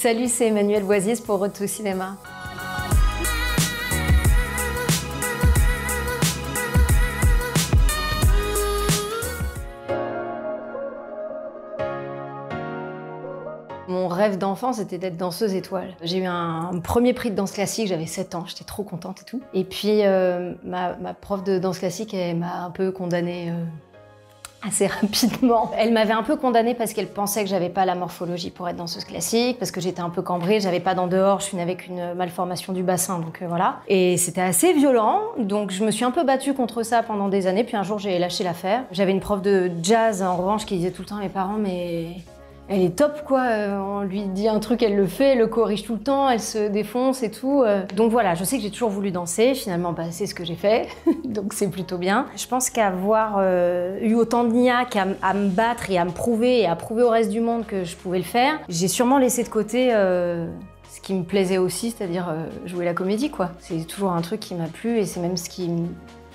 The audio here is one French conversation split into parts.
Salut, c'est Emmanuelle Bouaziz pour Road to Cinema. Mon rêve d'enfant, c'était d'être danseuse étoile. J'ai eu un premier prix de danse classique, j'avais 7 ans, j'étais trop contente et tout. Et puis ma prof de danse classique, elle m'a un peu condamnée assez rapidement. Elle m'avait un peu condamnée parce qu'elle pensait que j'avais pas la morphologie pour être danseuse classique, parce que j'étais un peu cambrée, j'avais pas d'en dehors, je suis née avec une malformation du bassin, donc voilà. Et c'était assez violent, donc je me suis un peu battue contre ça pendant des années, puis un jour j'ai lâché l'affaire. J'avais une prof de jazz en revanche qui disait tout le temps à mes parents, mais elle est top quoi, on lui dit un truc, elle le fait, elle le corrige tout le temps, elle se défonce et tout. Donc voilà, je sais que j'ai toujours voulu danser, finalement bah, c'est ce que j'ai fait, donc c'est plutôt bien. Je pense qu'avoir eu autant de niaque à me battre et à me prouver et à prouver au reste du monde que je pouvais le faire, j'ai sûrement laissé de côté ce qui me plaisait aussi, c'est-à-dire jouer la comédie quoi. C'est toujours un truc qui m'a plu et c'est même ce qui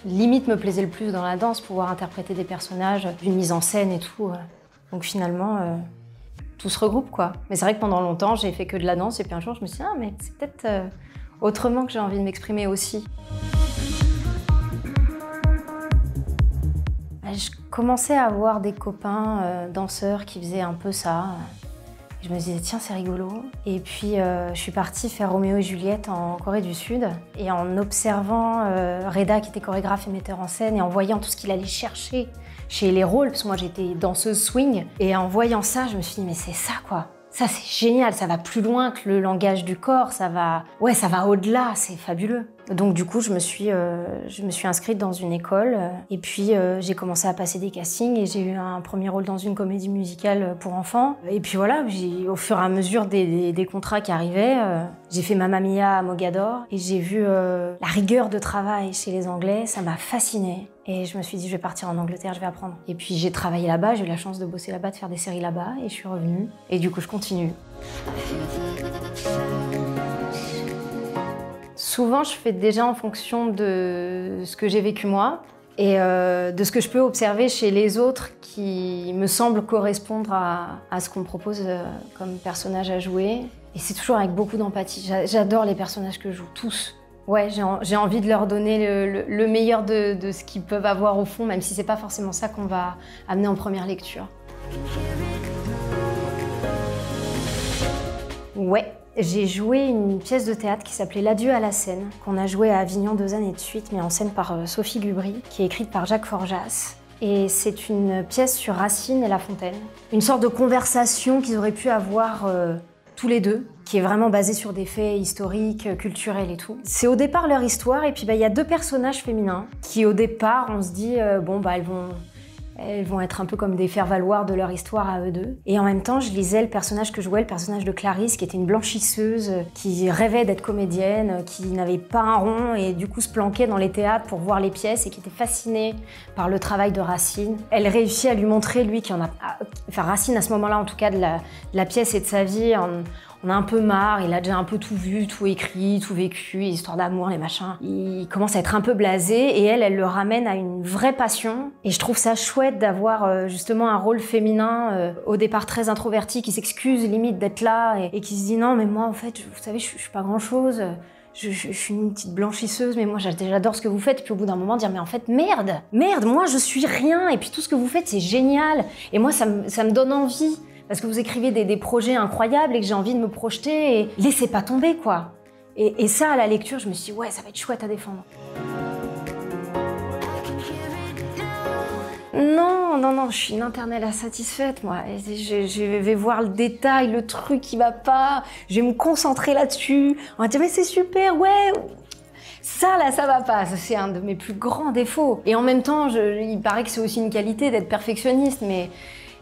limite me plaisait le plus dans la danse, pouvoir interpréter des personnages, une mise en scène et tout. Donc finalement, tout se regroupe quoi. Mais c'est vrai que pendant longtemps, j'ai fait que de la danse et puis un jour, je me suis dit, ah mais c'est peut-être autrement que j'ai envie de m'exprimer aussi. Je commençais à avoir des copains danseurs qui faisaient un peu ça. Et je me disais, tiens, c'est rigolo. Et puis, je suis partie faire Roméo et Juliette en Corée du Sud. Et en observant Reda, qui était chorégraphe et metteur en scène, et en voyant tout ce qu'il allait chercher chez les rôles, parce que moi j'étais danseuse swing, et en voyant ça, je me suis dit, mais c'est ça quoi. Ça c'est génial, ça va plus loin que le langage du corps, ça va, ouais, ça va au-delà, c'est fabuleux. Donc du coup, je me suis inscrite dans une école, et puis j'ai commencé à passer des castings, et j'ai eu un premier rôle dans une comédie musicale pour enfants. Et puis voilà, au fur et à mesure des contrats qui arrivaient, j'ai fait Mamma Mia à Mogador, et j'ai vu la rigueur de travail chez les Anglais, ça m'a fascinée. Et je me suis dit, je vais partir en Angleterre, je vais apprendre. Et puis j'ai travaillé là-bas, j'ai eu la chance de bosser là-bas, de faire des séries là-bas, et je suis revenue. Et du coup, je continue. Souvent, je fais déjà en fonction de ce que j'ai vécu moi, et de ce que je peux observer chez les autres qui me semblent correspondre à ce qu'on me propose comme personnage à jouer. Et c'est toujours avec beaucoup d'empathie. J'adore les personnages que je joue, tous. Ouais, j'ai envie de leur donner le meilleur de ce qu'ils peuvent avoir au fond, même si c'est pas forcément ça qu'on va amener en première lecture. Ouais, j'ai joué une pièce de théâtre qui s'appelait L'adieu à la scène, qu'on a jouée à Avignon 2 années de suite, mais en scène par Sophie Gubry, qui est écrite par Jacques Forjas. Et c'est une pièce sur Racine et La Fontaine. Une sorte de conversation qu'ils auraient pu avoir tous les deux, qui est vraiment basé sur des faits historiques, culturels et tout. C'est au départ leur histoire, et puis bah, y a 2 personnages féminins qui au départ, on se dit, bon bah elles vont être un peu comme des faire-valoir de leur histoire à eux deux. Et en même temps, je lisais le personnage que jouait, le personnage de Clarisse, qui était une blanchisseuse, qui rêvait d'être comédienne, qui n'avait pas un rond et du coup se planquait dans les théâtres pour voir les pièces et qui était fascinée par le travail de Racine. Elle réussit à lui montrer, lui, qu'il y en a... Enfin, Racine, à ce moment-là, en tout cas, de la pièce et de sa vie, on a un peu marre, il a déjà un peu tout vu, tout écrit, tout vécu, les histoires d'amour, les machins. Il commence à être un peu blasé et elle le ramène à une vraie passion. Et je trouve ça chouette d'avoir justement un rôle féminin au départ très introverti, qui s'excuse limite d'être là et qui se dit non mais moi en fait, vous savez, je suis pas grand chose. Je suis une petite blanchisseuse, mais moi j'adore ce que vous faites. Et puis au bout d'un moment, dire mais en fait merde, moi je suis rien. Et puis tout ce que vous faites c'est génial. Et moi ça me donne envie. Parce que vous écrivez des projets incroyables et que j'ai envie de me projeter et laissez pas tomber quoi. Et ça, à la lecture, je me suis dit, ouais, ça va être chouette à défendre. Non, je suis une internelle insatisfaite, moi. Je vais voir le détail, le truc qui va pas, je vais me concentrer là-dessus. On va dire, mais c'est super, ouais. Ça, là, ça va pas. C'est un de mes plus grands défauts. Et en même temps, il paraît que c'est aussi une qualité d'être perfectionniste, mais...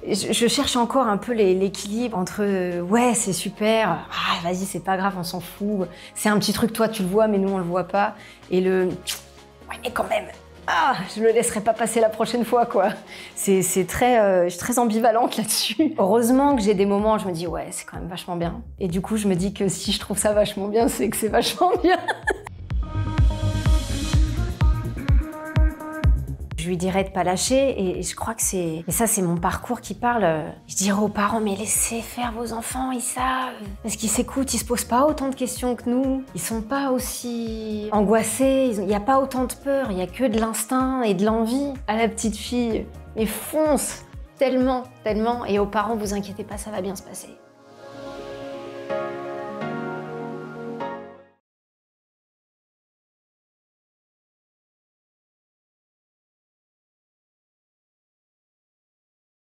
Je cherche encore un peu l'équilibre entre « ouais, c'est super, ah, vas-y, c'est pas grave, on s'en fout, c'est un petit truc, toi tu le vois, mais nous on le voit pas », et le « ouais, mais quand même, ah, je le laisserai pas passer la prochaine fois, quoi ». C'est très, je suis très ambivalente là-dessus. Heureusement que j'ai des moments où je me dis « ouais, c'est quand même vachement bien ». Et du coup, je me dis que si je trouve ça vachement bien, c'est que c'est vachement bien. Je lui dirais de pas lâcher et je crois que c'est... Et ça, c'est mon parcours qui parle. Je dirais aux parents, mais laissez faire vos enfants, ils savent. Parce qu'ils s'écoutent, ils se posent pas autant de questions que nous. Ils sont pas aussi angoissés, il n'y a pas autant de peur, il n'y a que de l'instinct et de l'envie. À la petite fille, mais fonce, tellement, tellement. Et aux parents, vous inquiétez pas, ça va bien se passer.